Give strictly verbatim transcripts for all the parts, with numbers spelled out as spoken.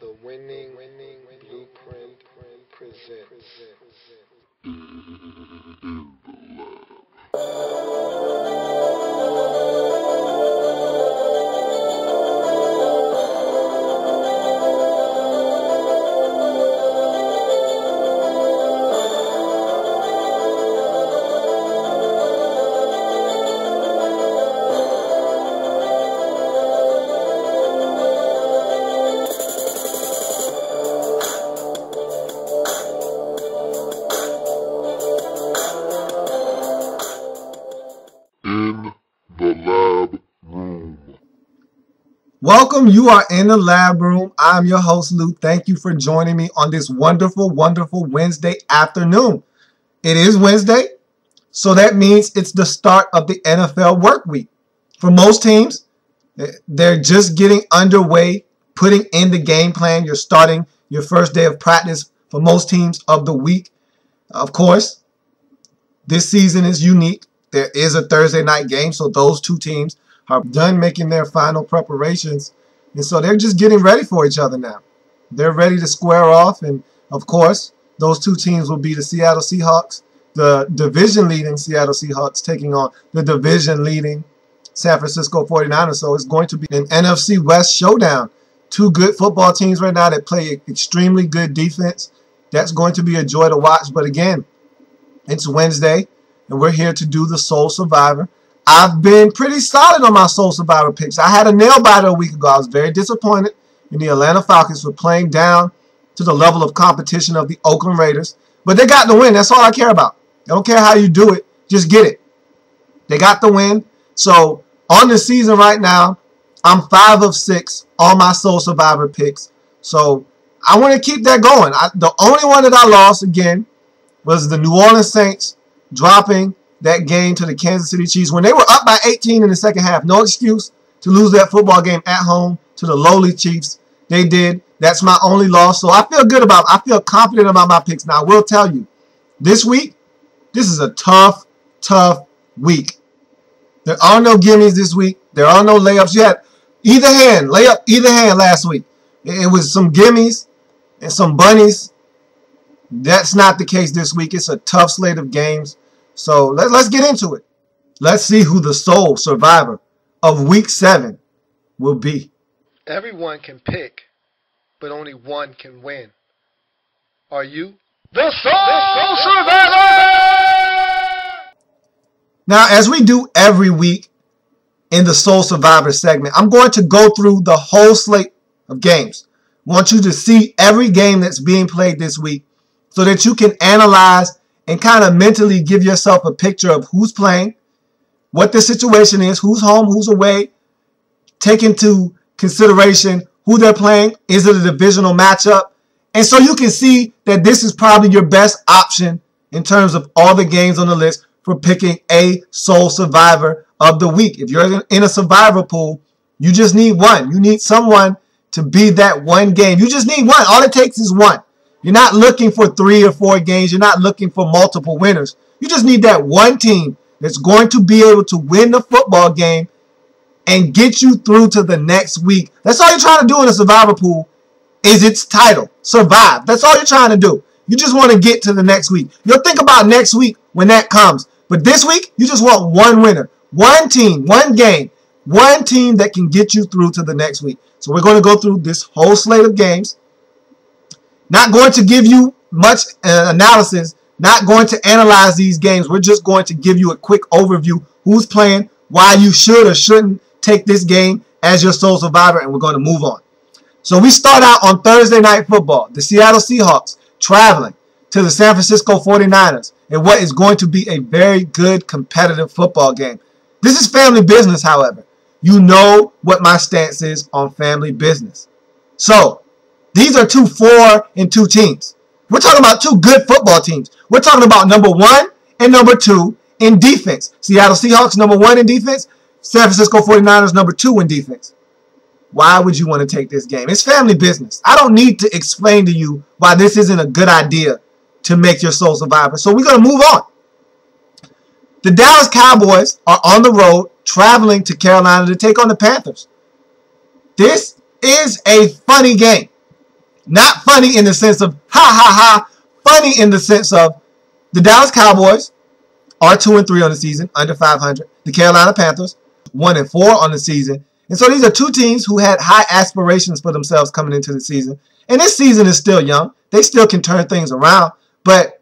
The Winning Blueprint presents. Welcome. You are in the lab room. I'm your host, Lou. Thank you for joining me on this wonderful, wonderful Wednesday afternoon. It is Wednesday, so that means it's the start of the N F L work week. For most teams, they're just getting underway, putting in the game plan. You're starting your first day of practice for most teams of the week. Of course, this season is unique. There is a Thursday night game, so those two teams are done making their final preparations, and so they're just getting ready for each other now. They're ready to square off, and of course, those two teams will be the Seattle Seahawks, the division-leading Seattle Seahawks taking on the division-leading San Francisco forty-niners, so it's going to be an N F C West showdown. Two good football teams right now that play extremely good defense. That's going to be a joy to watch, but again, it's Wednesday, and we're here to do the Soul Survivor. I've been pretty solid on my Soul Survivor picks. I had a nail-biter a week ago. I was very disappointed in the Atlanta Falcons for playing down to the level of competition of the Oakland Raiders. But they got the win. That's all I care about. I don't care how you do it. Just get it. They got the win. So on the season right now, I'm five of six on my Soul Survivor picks. So I want to keep that going. I, the only one that I lost, again, was the New Orleans Saints dropping that game to the Kansas City Chiefs when they were up by eighteen in the second half. No excuse to lose that football game at home to the lowly Chiefs. They did. That's my only loss. So I feel good about I feel confident about my picks. Now, I will tell you, this week, this is a tough, tough week. There are no gimmies this week. There are no layups yet. Either hand, layup, either hand last week. It was some gimmies and some bunnies. That's not the case this week. It's a tough slate of games. So let, let's get into it. Let's see who the sole survivor of week seven will be. Everyone can pick, but only one can win. Are you the sole survivor? Now, as we do every week in the Sole Survivor segment, I'm going to go through the whole slate of games. I want you to see every game that's being played this week so that you can analyze and kind of mentally give yourself a picture of who's playing, what the situation is, who's home, who's away. Take into consideration who they're playing. Is it a divisional matchup? And so you can see that this is probably your best option in terms of all the games on the list for picking a sole survivor of the week. If you're in a survivor pool, you just need one. You need someone to be that one game. You just need one. All it takes is one. You're not looking for three or four games. You're not looking for multiple winners. You just need that one team that's going to be able to win the football game and get you through to the next week. That's all you're trying to do in a survivor pool is its title, survive. That's all you're trying to do. You just want to get to the next week. You'll think about next week when that comes. But this week, you just want one winner, one team, one game, one team that can get you through to the next week. So we're going to go through this whole slate of games. Not going to give you much uh, analysis, not going to analyze these games. We're just going to give you a quick overview, who's playing, why you should or shouldn't take this game as your sole survivor, and we're going to move on. So we start out on Thursday Night Football. The Seattle Seahawks traveling to the San Francisco forty-niners in what is going to be a very good competitive football game. This is family business, however. You know what my stance is on family business. So these are two four and two teams. We're talking about two good football teams. We're talking about number one and number two in defense. Seattle Seahawks number one in defense. San Francisco forty-niners number two in defense. Why would you want to take this game? It's family business. I don't need to explain to you why this isn't a good idea to make your sole survivor. So we're going to move on. The Dallas Cowboys are on the road traveling to Carolina to take on the Panthers. This is a funny game. Not funny in the sense of ha ha ha. Funny in the sense of the Dallas Cowboys are two and three on the season, under five hundred. The Carolina Panthers one and four on the season. And so these are two teams who had high aspirations for themselves coming into the season. And this season is still young. They still can turn things around. But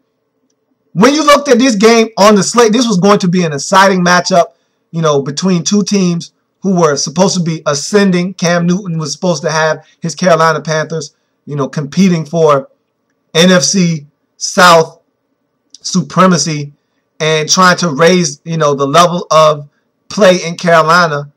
when you looked at this game on the slate, this was going to be an exciting matchup, you know, between two teams who were supposed to be ascending. Cam Newton was supposed to have his Carolina Panthers, you know, competing for N F C South supremacy and trying to raise, you know, the level of play in Carolina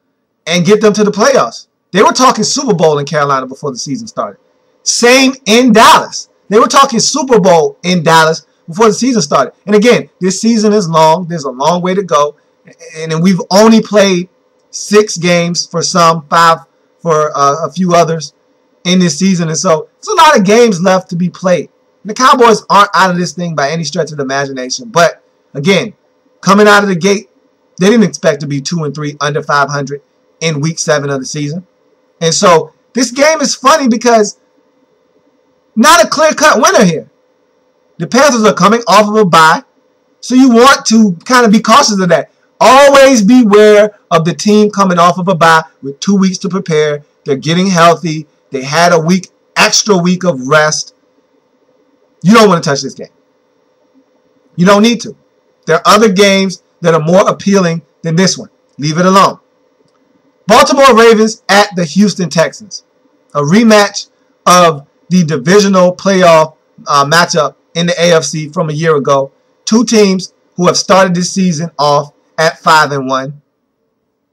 and get them to the playoffs. They were talking Super Bowl in Carolina before the season started. Same in Dallas. They were talking Super Bowl in Dallas before the season started. And again, this season is long. There's a long way to go. And we've only played six games for some, five for uh, a few others in this season. And so there's a lot of games left to be played. And the Cowboys aren't out of this thing by any stretch of the imagination. But again, coming out of the gate, they didn't expect to be two and three under five hundred in week seven of the season. And so this game is funny because not a clear-cut winner here. The Panthers are coming off of a bye, so you want to kind of be cautious of that. Always beware of the team coming off of a bye with two weeks to prepare. They're getting healthy. They had a week, extra week of rest. You don't want to touch this game. You don't need to. There are other games that are more appealing than this one. Leave it alone. Baltimore Ravens at the Houston Texans. A rematch of the divisional playoff uh, matchup in the A F C from a year ago. Two teams who have started this season off at five and one.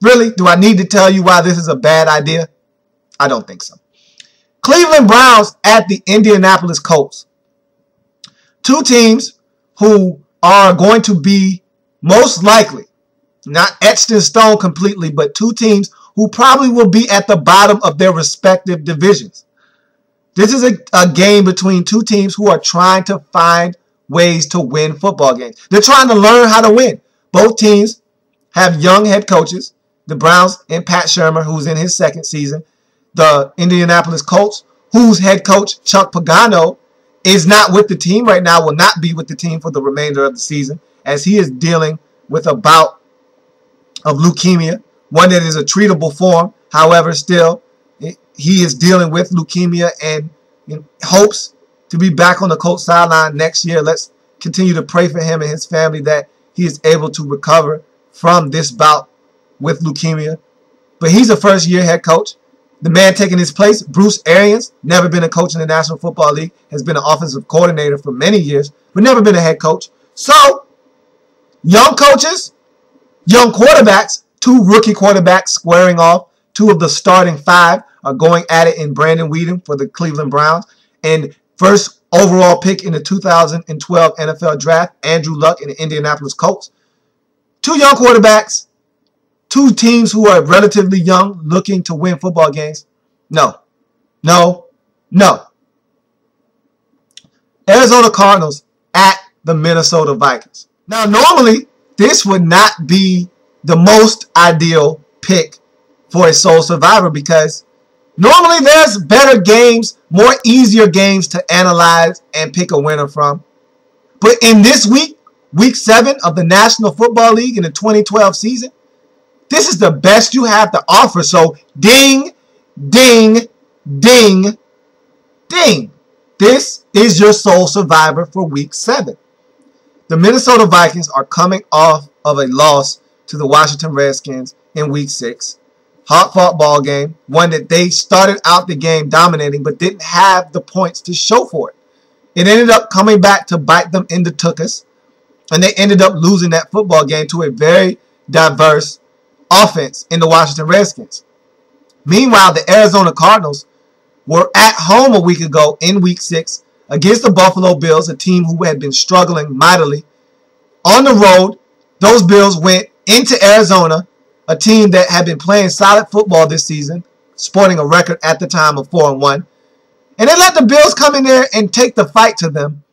Really? Do I need to tell you why this is a bad idea? I don't think so. Cleveland Browns at the Indianapolis Colts. Two teams who are going to be most likely, not etched in stone completely, but two teams who probably will be at the bottom of their respective divisions. This is a, a game between two teams who are trying to find ways to win football games. They're trying to learn how to win. Both teams have young head coaches, the Browns and Pat Shermer, who's in his second season, the Indianapolis Colts, whose head coach, Chuck Pagano, is not with the team right now, will not be with the team for the remainder of the season, as he is dealing with a bout of leukemia, one that is a treatable form. However, still, it, he is dealing with leukemia and in hopes to be back on the Colts sideline next year. Let's continue to pray for him and his family that he is able to recover from this bout with leukemia. But he's a first-year head coach. The man taking his place, Bruce Arians, never been a coach in the National Football League, has been an offensive coordinator for many years, but never been a head coach. So, young coaches, young quarterbacks, two rookie quarterbacks squaring off. Two of the starting five are going at it in Brandon Weeden for the Cleveland Browns. And first overall pick in the two thousand twelve N F L Draft, Andrew Luck and the Indianapolis Colts. Two young quarterbacks, two teams who are relatively young looking to win football games. No, no, no. Arizona Cardinals at the Minnesota Vikings. Now, normally, this would not be the most ideal pick for a sole survivor because normally there's better games, more easier games to analyze and pick a winner from. But in this week, week seven of the National Football League in the twenty twelve season, this is the best you have to offer. So ding, ding, ding, ding. This is your sole survivor for week seven. The Minnesota Vikings are coming off of a loss to the Washington Redskins in week six. Hard-fought ball game, one that they started out the game dominating but didn't have the points to show for it. It ended up coming back to bite them in the tuchus, and they ended up losing that football game to a very diverse offense in the Washington Redskins. Meanwhile, the Arizona Cardinals were at home a week ago in week six against the Buffalo Bills, a team who had been struggling mightily. On the road, those Bills went into Arizona, a team that had been playing solid football this season, sporting a record at the time of four and one. And they let the Bills come in there and take the fight to them,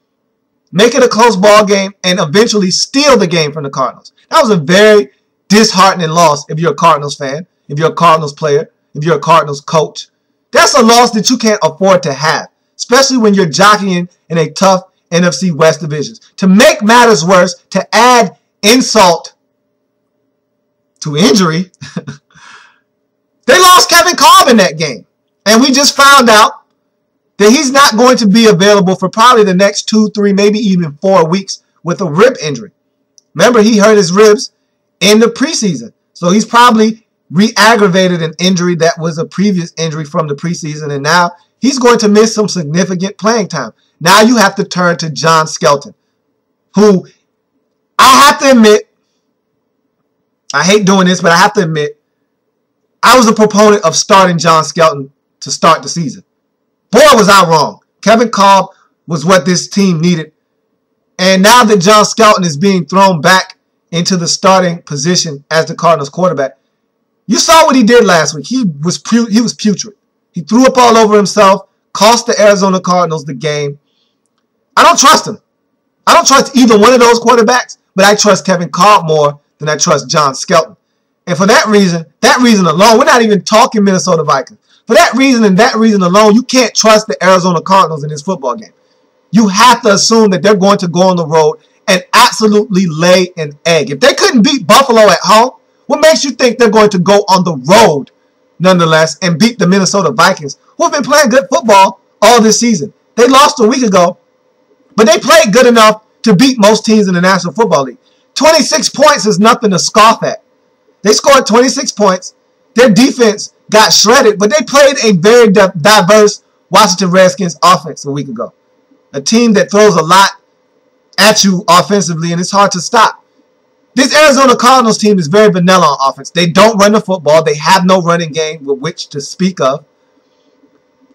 make it a close ball game, and eventually steal the game from the Cardinals. That was a very disheartening loss if you're a Cardinals fan, if you're a Cardinals player, if you're a Cardinals coach. That's a loss that you can't afford to have. especially when you're jockeying in a tough N F C West divisions. To make matters worse, to add insult to injury, they lost Kevin Kolb in that game. And we just found out that he's not going to be available for probably the next two, three, maybe even four weeks with a rib injury. Remember, he hurt his ribs in the preseason. So he's probably re-aggravated an injury that was a previous injury from the preseason, and now he's going to miss some significant playing time. Now you have to turn to John Skelton, who I have to admit, I hate doing this, but I have to admit, I was a proponent of starting John Skelton to start the season. Boy, was I wrong. Kevin Kolb was what this team needed. And now that John Skelton is being thrown back into the starting position as the Cardinals quarterback, you saw what he did last week. He was pu he was putrid. He threw up all over himself, cost the Arizona Cardinals the game. I don't trust him. I don't trust either one of those quarterbacks, but I trust Kevin Kolb more than I trust John Skelton. And for that reason, that reason alone, we're not even talking Minnesota Vikings. For that reason and that reason alone, you can't trust the Arizona Cardinals in this football game. You have to assume that they're going to go on the road and absolutely lay an egg. If they couldn't beat Buffalo at home, what makes you think they're going to go on the road, nonetheless, and beat the Minnesota Vikings, who have been playing good football all this season? They lost a week ago, but they played good enough to beat most teams in the National Football League. twenty-six points is nothing to scoff at. They scored twenty-six points. Their defense got shredded, but they played a very diverse Washington Redskins offense a week ago. A team that throws a lot at you offensively, and it's hard to stop. This Arizona Cardinals team is very vanilla on offense. They don't run the football. They have no running game with which to speak of.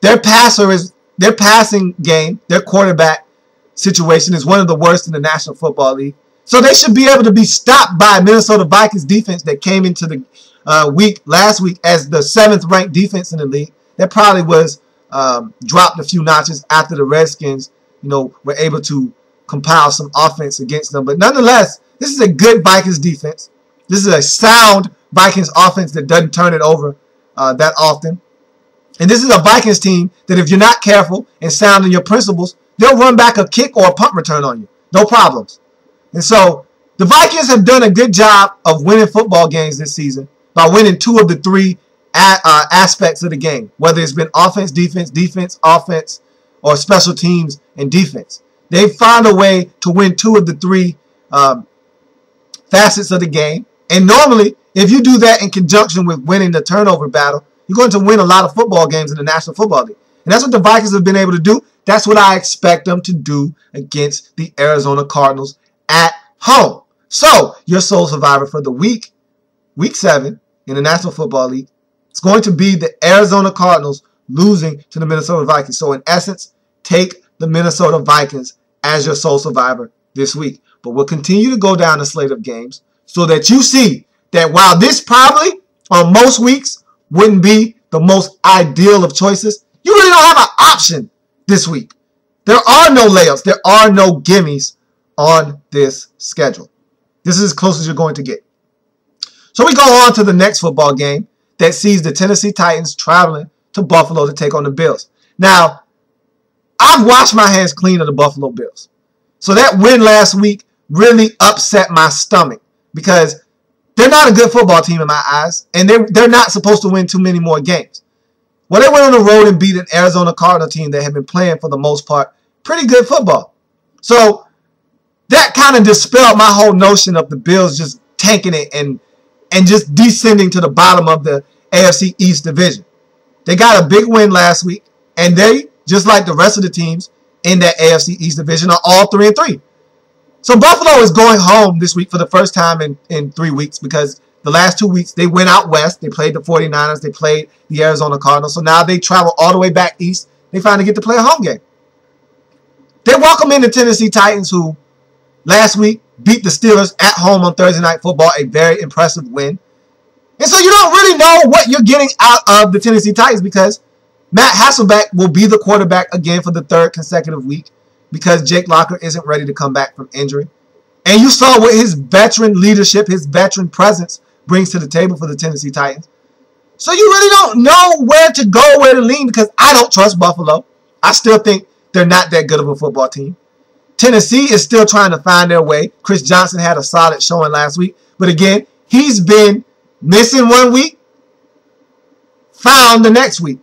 Their passer is their passing game, their quarterback situation is one of the worst in the National Football League. So they should be able to be stopped by Minnesota Vikings defense that came into the uh, week last week as the seventh-ranked defense in the league. That probably was um, dropped a few notches after the Redskins, you know, were able to compile some offense against them. But nonetheless, this is a good Vikings defense. This is a sound Vikings offense that doesn't turn it over uh, that often. And this is a Vikings team that if you're not careful and sound in your principles, they'll run back a kick or a punt return on you. No problems. And so the Vikings have done a good job of winning football games this season by winning two of the three a uh, aspects of the game, whether it's been offense, defense, defense, offense, or special teams and defense. They've found a way to win two of the three um, facets of the game. And normally, if you do that in conjunction with winning the turnover battle, you're going to win a lot of football games in the National Football League. And that's what the Vikings have been able to do. That's what I expect them to do against the Arizona Cardinals at home. So, your sole survivor for the week, week seven in the National Football League, it's going to be the Arizona Cardinals losing to the Minnesota Vikings. So, in essence, take the Minnesota Vikings as your sole survivor this week. But we'll continue to go down a slate of games so that you see that while this probably, on most weeks, wouldn't be the most ideal of choices, you really don't have an option this week. There are no layups. There are no gimmies on this schedule. This is as close as you're going to get. So we go on to the next football game that sees the Tennessee Titans traveling to Buffalo to take on the Bills. Now, I've washed my hands clean of the Buffalo Bills. So that win last week really upset my stomach because they're not a good football team in my eyes, and they're, they're not supposed to win too many more games. Well, they went on the road and beat an Arizona Cardinal team that had been playing, for the most part, pretty good football. So that kind of dispelled my whole notion of the Bills just tanking it and, and just descending to the bottom of the A F C East division. They got a big win last week, and they, just like the rest of the teams in that A F C East division, are all three and three. So Buffalo is going home this week for the first time in, in three weeks because the last two weeks they went out west. They played the forty-niners. They played the Arizona Cardinals. So now they travel all the way back east. They finally get to play a home game. They welcome in the Tennessee Titans, who last week beat the Steelers at home on Thursday Night Football, a very impressive win. And so you don't really know what you're getting out of the Tennessee Titans because Matt Hasselbeck will be the quarterback again for the third consecutive week because Jake Locker isn't ready to come back from injury. And you saw what his veteran leadership, his veteran presence brings to the table for the Tennessee Titans. So you really don't know where to go, where to lean, because I don't trust Buffalo. I still think they're not that good of a football team. Tennessee is still trying to find their way. Chris Johnson had a solid showing last week. But again, he's been missing one week, found the next week.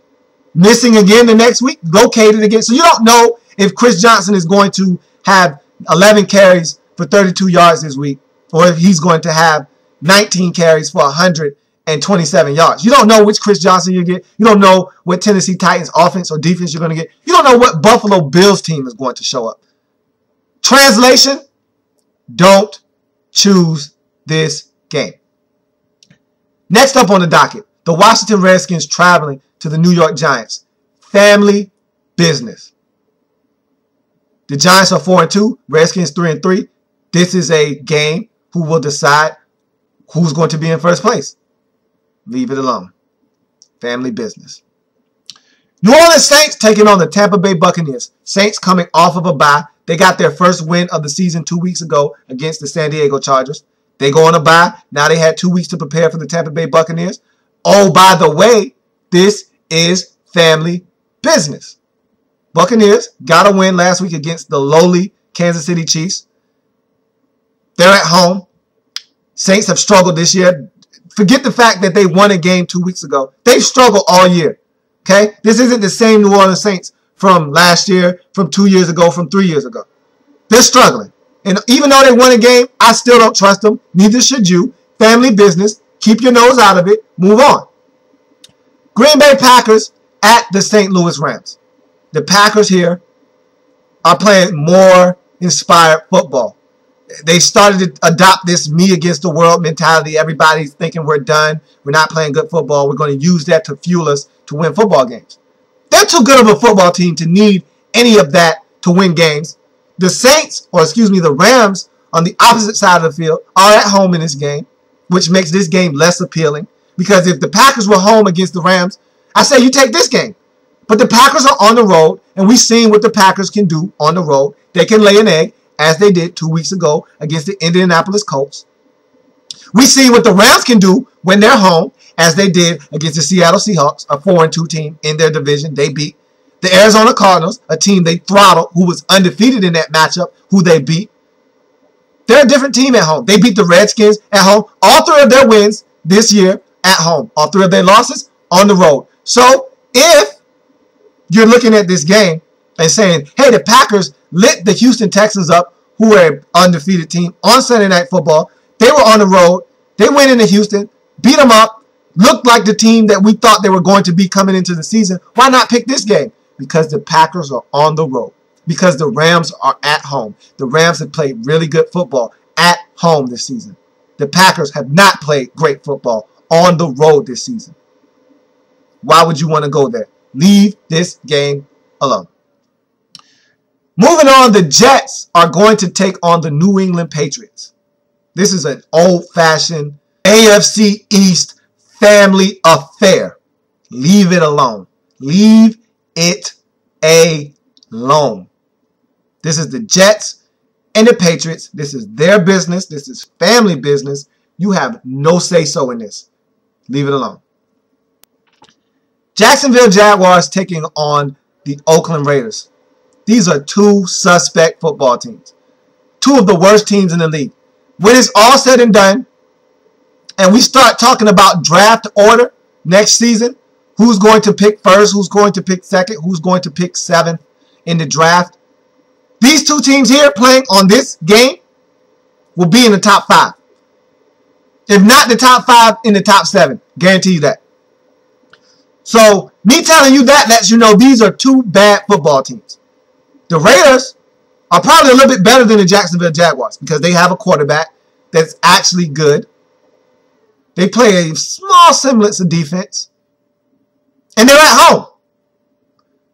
Missing again the next week, located again. So you don't know if Chris Johnson is going to have eleven carries for thirty-two yards this week or if he's going to have nineteen carries for one hundred twenty-seven yards. You don't know which Chris Johnson you get. You don't know what Tennessee Titans offense or defense you're going to get. You don't know what Buffalo Bills team is going to show up. Translation, don't choose this game. Next up on the docket, the Washington Redskins traveling to the New York Giants. Family business. The Giants are four and two, Redskins three and three. This is a game who will decide who's going to be in first place. Leave it alone. Family business. New Orleans Saints taking on the Tampa Bay Buccaneers. Saints coming off of a bye. They got their first win of the season two weeks ago against the San Diego Chargers. They go on a bye. Now they had two weeks to prepare for the Tampa Bay Buccaneers. Oh, by the way, this is family business. Buccaneers got a win last week against the lowly Kansas City Chiefs. They're at home. Saints have struggled this year. Forget the fact that they won a game two weeks ago. They've struggled all year. Okay? This isn't the same New Orleans Saints from last year, from two years ago, from three years ago. They're struggling. And even though they won a game, I still don't trust them. Neither should you. Family business. Keep your nose out of it. Move on. Green Bay Packers at the Saint Louis Rams. The Packers here are playing more inspired football. They started to adopt this me against the world mentality. Everybody's thinking we're done. We're not playing good football. We're going to use that to fuel us to win football games. They're too good of a football team to need any of that to win games. The Saints, or excuse me, the Rams on the opposite side of the field are at home in this game, which makes this game less appealing. Because if the Packers were home against the Rams, I say you take this game. But the Packers are on the road, and we've seen what the Packers can do on the road. They can lay an egg, as they did two weeks ago against the Indianapolis Colts. We see what the Rams can do when they're home, as they did against the Seattle Seahawks, a four and two team in their division. They beat the Arizona Cardinals, a team they throttled, who was undefeated in that matchup, who they beat. They're a different team at home. They beat the Redskins at home. All three of their wins this year at home. All three of their losses on the road. So if you're looking at this game and saying, hey, the Packers lit the Houston Texans up, who were an undefeated team on Sunday Night Football. They were on the road. They went into Houston, beat them up, looked like the team that we thought they were going to be coming into the season. Why not pick this game? Because the Packers are on the road. Because the Rams are at home. The Rams have played really good football at home this season. The Packers have not played great football on the road this season. Why would you want to go there? Leave this game alone. Moving on, the Jets are going to take on the New England Patriots. This is an old-fashioned A F C East family affair. Leave it alone. Leave it alone. This is the Jets and the Patriots. This is their business. This is family business. You have no say-so in this. Leave it alone. Jacksonville Jaguars taking on the Oakland Raiders. These are two suspect football teams. Two of the worst teams in the league. When it's all said and done, and we start talking about draft order next season, who's going to pick first, who's going to pick second, who's going to pick seventh in the draft, these two teams here playing on this game will be in the top five. If not the top five, in the top seven. Guarantee you that. So, me telling you that lets you know these are two bad football teams. The Raiders are probably a little bit better than the Jacksonville Jaguars because they have a quarterback that's actually good. They play a small semblance of defense. And they're at home.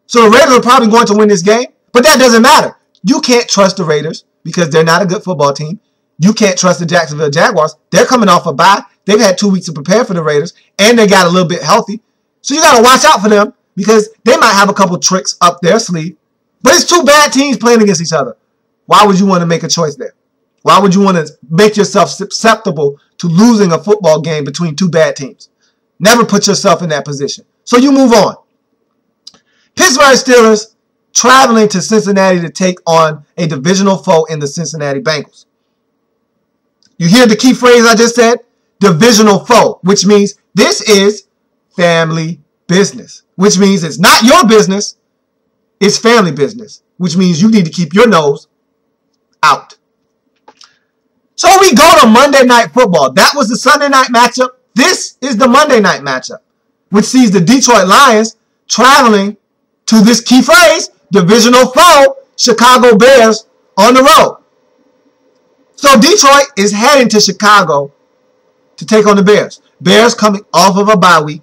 So, the Raiders are probably going to win this game, but that doesn't matter. You can't trust the Raiders because they're not a good football team. You can't trust the Jacksonville Jaguars. They're coming off a bye. They've had two weeks to prepare for the Raiders, and they got a little bit healthy. So you got to watch out for them because they might have a couple tricks up their sleeve. But it's two bad teams playing against each other. Why would you want to make a choice there? Why would you want to make yourself susceptible to losing a football game between two bad teams? Never put yourself in that position. So you move on. Pittsburgh Steelers traveling to Cincinnati to take on a divisional foe in the Cincinnati Bengals. You hear the key phrase I just said? Divisional foe, which means this is family business, which means it's not your business, it's family business, which means you need to keep your nose out. So we go to Monday Night Football. That was the Sunday night matchup. This is the Monday night matchup, which sees the Detroit Lions traveling to this key phrase, divisional foe, Chicago Bears on the road. So Detroit is heading to Chicago to take on the Bears. Bears coming off of a bye week,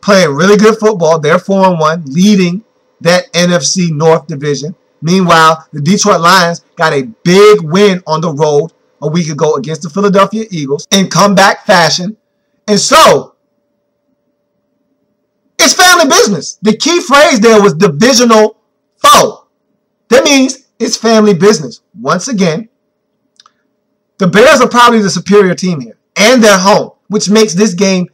playing really good football. They're four and one, leading that N F C North division. Meanwhile, the Detroit Lions got a big win on the road a week ago against the Philadelphia Eagles in comeback fashion. And so, it's family business. The key phrase there was divisional foe. That means it's family business. Once again, the Bears are probably the superior team here, and they're home, which makes this game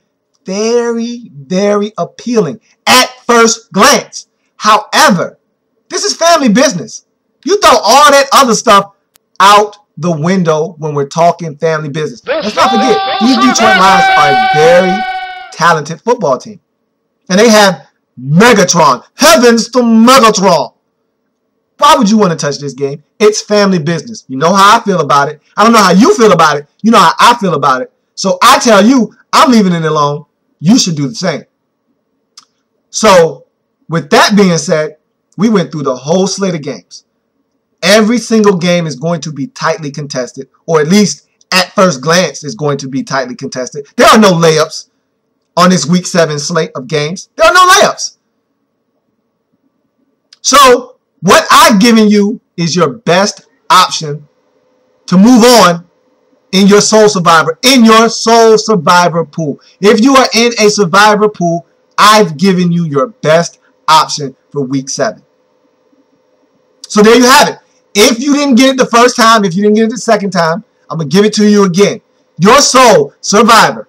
very, very appealing at first glance. However, this is family business. You throw all that other stuff out the window when we're talking family business. Let's not forget, these Detroit Lions are a very talented football team. And they have Megatron. Heavens to Megatron. Why would you want to touch this game? It's family business. You know how I feel about it. I don't know how you feel about it. You know how I feel about it. So I tell you, I'm leaving it alone. You should do the same. So, with that being said, we went through the whole slate of games. Every single game is going to be tightly contested, or at least at first glance is going to be tightly contested. There are no layups on this week seven slate of games. There are no layups. So what I've given you is your best option to move on in your Soul Survivor, in your Soul Survivor pool. If you are in a Survivor pool, I've given you your best option for week seven. So there you have it. If you didn't get it the first time, if you didn't get it the second time, I'm going to give it to you again. Your Soul Survivor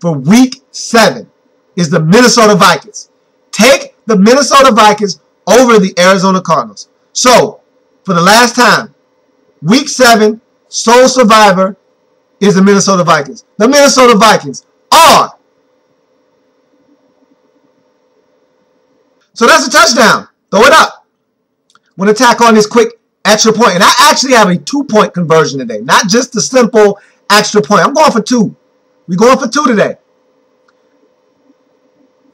for week seven is the Minnesota Vikings. Take the Minnesota Vikings over the Arizona Cardinals. So, for the last time, week seven, Soul Survivor is the Minnesota Vikings. The Minnesota Vikings are... So that's a touchdown. Throw it up. I'm going to tack on this quick extra point. And I actually have a two-point conversion today, not just the simple extra point. I'm going for two. We're going for two today.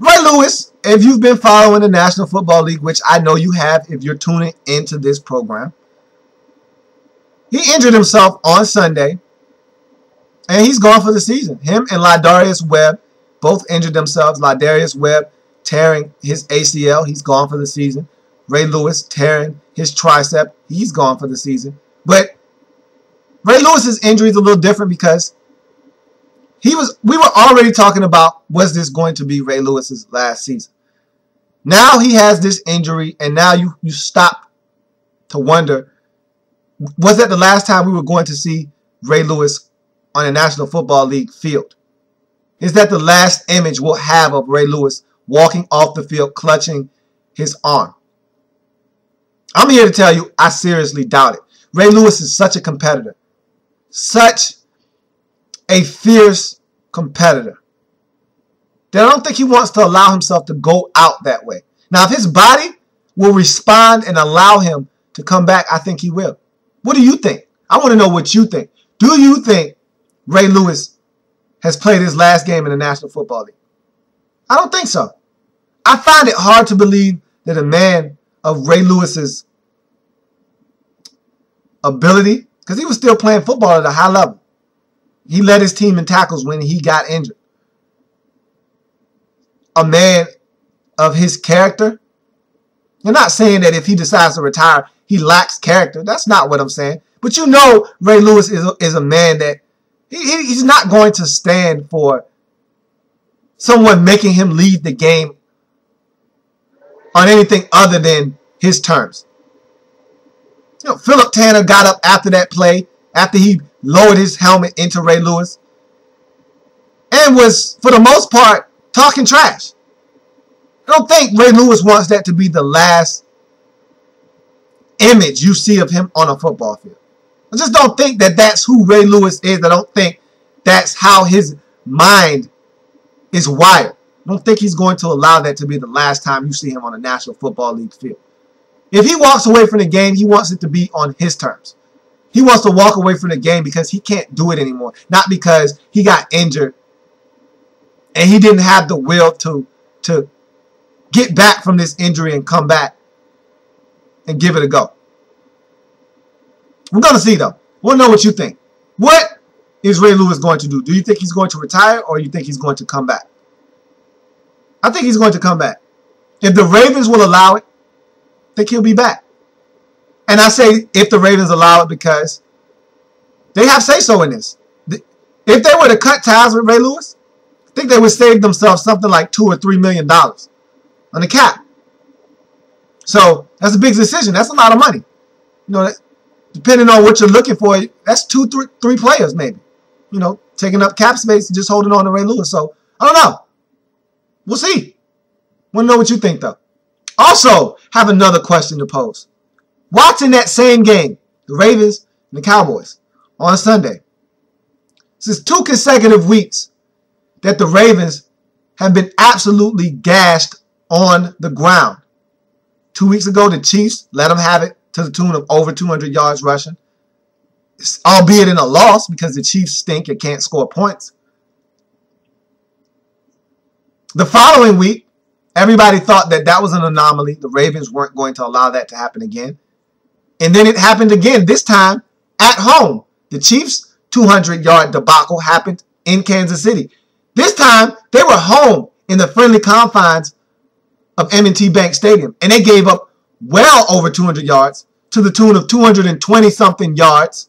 Ray Lewis, if you've been following the National Football League, which I know you have if you're tuning into this program, he injured himself on Sunday, and he's gone for the season. Him and Lydarius Webb both injured themselves. Lydarius Webb tearing his A C L. He's gone for the season. Ray Lewis tearing his tricep. He's gone for the season. But Ray Lewis's injury is a little different because he was. we were already talking about, was this going to be Ray Lewis's last season? Now he has this injury, and now you, you stop to wonder, was that the last time we were going to see Ray Lewis on a National Football League field? Is that the last image we'll have of Ray Lewis walking off the field clutching his arm? I'm here to tell you, I seriously doubt it. Ray Lewis is such a competitor. Such a fierce competitor. That I don't think he wants to allow himself to go out that way. Now, if his body will respond and allow him to come back, I think he will. What do you think? I want to know what you think. Do you think Ray Lewis has played his last game in the National Football League? I don't think so. I find it hard to believe that a man of Ray Lewis's ability, because he was still playing football at a high level. He led his team in tackles when he got injured. A man of his character. You're not saying that if he decides to retire, he lacks character. That's not what I'm saying. But you know Ray Lewis is a, is a man that he, he, he's not going to stand for someone making him leave the game on anything other than his terms. You know, Philip Tanner got up after that play, after he lowered his helmet into Ray Lewis, and was, for the most part, talking trash. I don't think Ray Lewis wants that to be the last image you see of him on a football field. I just don't think that that's who Ray Lewis is. I don't think that's how his mind is wired. I don't think he's going to allow that to be the last time you see him on a National Football League field. If he walks away from the game, he wants it to be on his terms. He wants to walk away from the game because he can't do it anymore. Not because he got injured and he didn't have the will to, to get back from this injury and come back and give it a go. We're going to see, though. We'll know what you think. What is Ray Lewis going to do? Do you think he's going to retire, or you think he's going to come back? I think he's going to come back. If the Ravens will allow it, I think he'll be back. And I say if the Ravens allow it because they have say-so in this. If they were to cut ties with Ray Lewis, I think they would save themselves something like two or three million dollars on the cap. So that's a big decision. That's a lot of money. You know, that, depending on what you're looking for, that's two, three, three players maybe. You know, taking up cap space and just holding on to Ray Lewis. So I don't know. We'll see. Want to know what you think, though. Also, have another question to pose. Watching that same game, the Ravens and the Cowboys, on Sunday. This is two consecutive weeks that the Ravens have been absolutely gashed on the ground. Two weeks ago, the Chiefs let them have it to the tune of over two hundred yards rushing, albeit in a loss because the Chiefs stink and can't score points. The following week, everybody thought that that was an anomaly. The Ravens weren't going to allow that to happen again. And then it happened again, this time at home. The Chiefs' two hundred yard debacle happened in Kansas City. This time, they were home in the friendly confines of M and T Bank Stadium. And they gave up well over two hundred yards, to the tune of two hundred twenty something yards,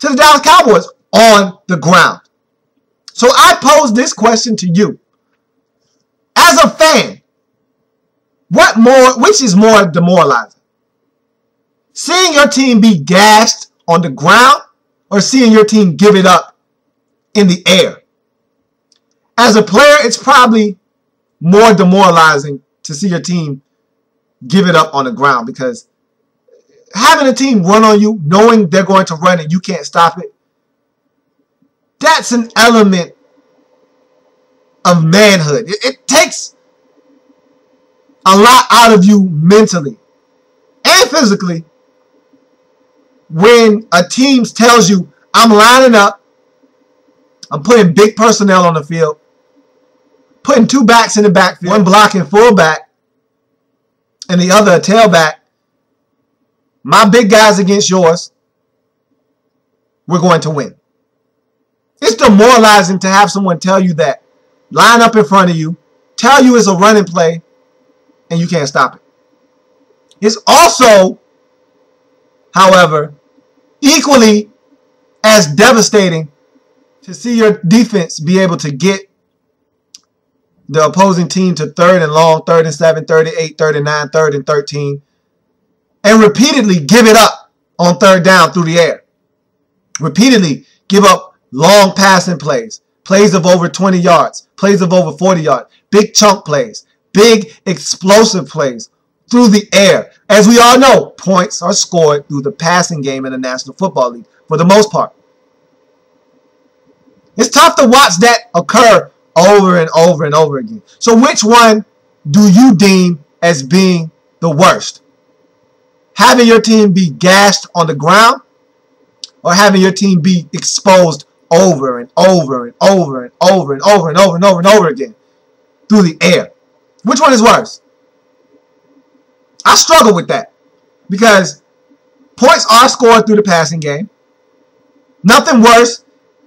to the Dallas Cowboys on the ground. So I pose this question to you. As a fan, what more, which is more demoralizing? Seeing your team be gashed on the ground, or seeing your team give it up in the air? As a player, it's probably more demoralizing to see your team give it up on the ground, because having a team run on you, knowing they're going to run and you can't stop it, that's an element of manhood. It, it takes a lot out of you mentally and physically when a team tells you, I'm lining up, I'm putting big personnel on the field, putting two backs in the backfield, one blocking fullback and the other a tailback. My big guys against yours, we're going to win. It's demoralizing to have someone tell you that, line up in front of you, tell you it's a running play, and you can't stop it. It's also, however, equally as devastating to see your defense be able to get the opposing team to third and long, third and seven, third and eight, third and nine, third and thirteen, and repeatedly give it up on third down through the air. Repeatedly give up long passing plays, plays of over twenty yards, plays of over forty yards, big chunk plays, big explosive plays through the air. As we all know, points are scored through the passing game in the National Football League for the most part. It's tough to watch that occur over and over and over again. So which one do you deem as being the worst? Having your team be gashed on the ground, or having your team be exposed over and over and over and over and over and over and over and over again through the air? Which one is worse? I struggle with that, because points are scored through the passing game. Nothing worse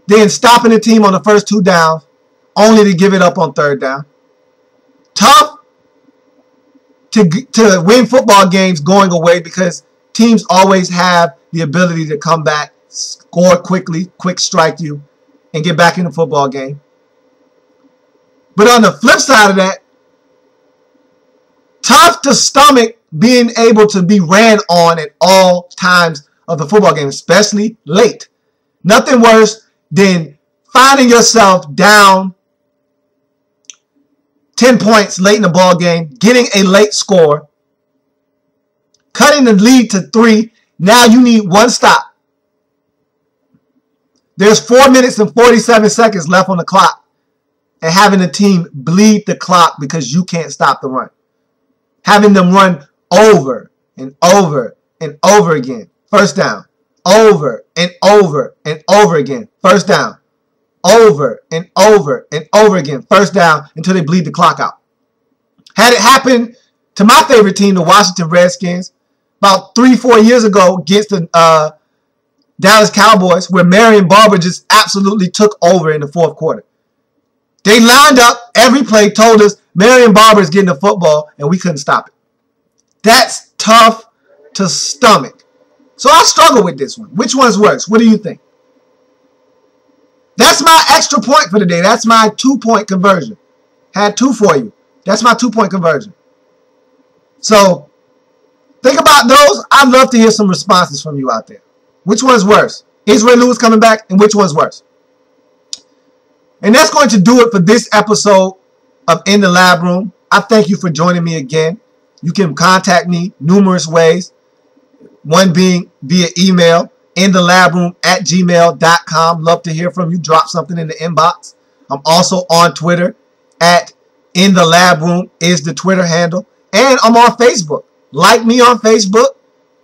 than stopping the team on the first two downs only to give it up on third down. Tough to, to win football games going away, because teams always have the ability to come back, score quickly, quick strike you, and get back in the football game. But on the flip side of that, tough to stomach being able to be ran on at all times of the football game, especially late. Nothing worse than finding yourself down ten points late in the ball game, getting a late score, cutting the lead to three. Now you need one stop. There's four minutes and forty-seven seconds left on the clock, and having the team bleed the clock because you can't stop the run. Having them run over and over and over again. First down. Over and over and over again. First down. Over and over and over again. First down until they bleed the clock out. Had it happened to my favorite team, the Washington Redskins, about three, four years ago against the uh, Dallas Cowboys, where Marion Barber just absolutely took over in the fourth quarter. They lined up every play, told us Marion Barber is getting the football, and we couldn't stop it. That's tough to stomach. So I struggle with this one. Which one's worse? What do you think? That's my extra point for today. That's my two-point conversion. Had two for you. That's my two-point conversion. So think about those. I'd love to hear some responses from you out there. Which one's worse? Is Ray Lewis coming back? And which one's worse? And that's going to do it for this episode of In the Lab Room. I thank you for joining me again. You can contact me numerous ways, one being via email, inthelabroom at gmail dot com. Love to hear from you. Drop something in the inbox. I'm also on Twitter at inthelabroom is the Twitter handle. And I'm on Facebook. Like me on Facebook.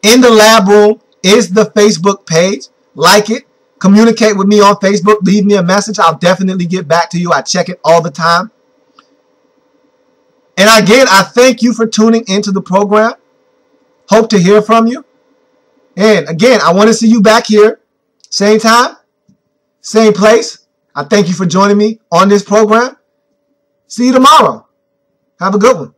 In the Lab Room is the Facebook page. Like it. Communicate with me on Facebook. Leave me a message. I'll definitely get back to you. I check it all the time. And again, I thank you for tuning into the program. Hope to hear from you. And again, I want to see you back here. Same time, same place. I thank you for joining me on this program. See you tomorrow. Have a good one.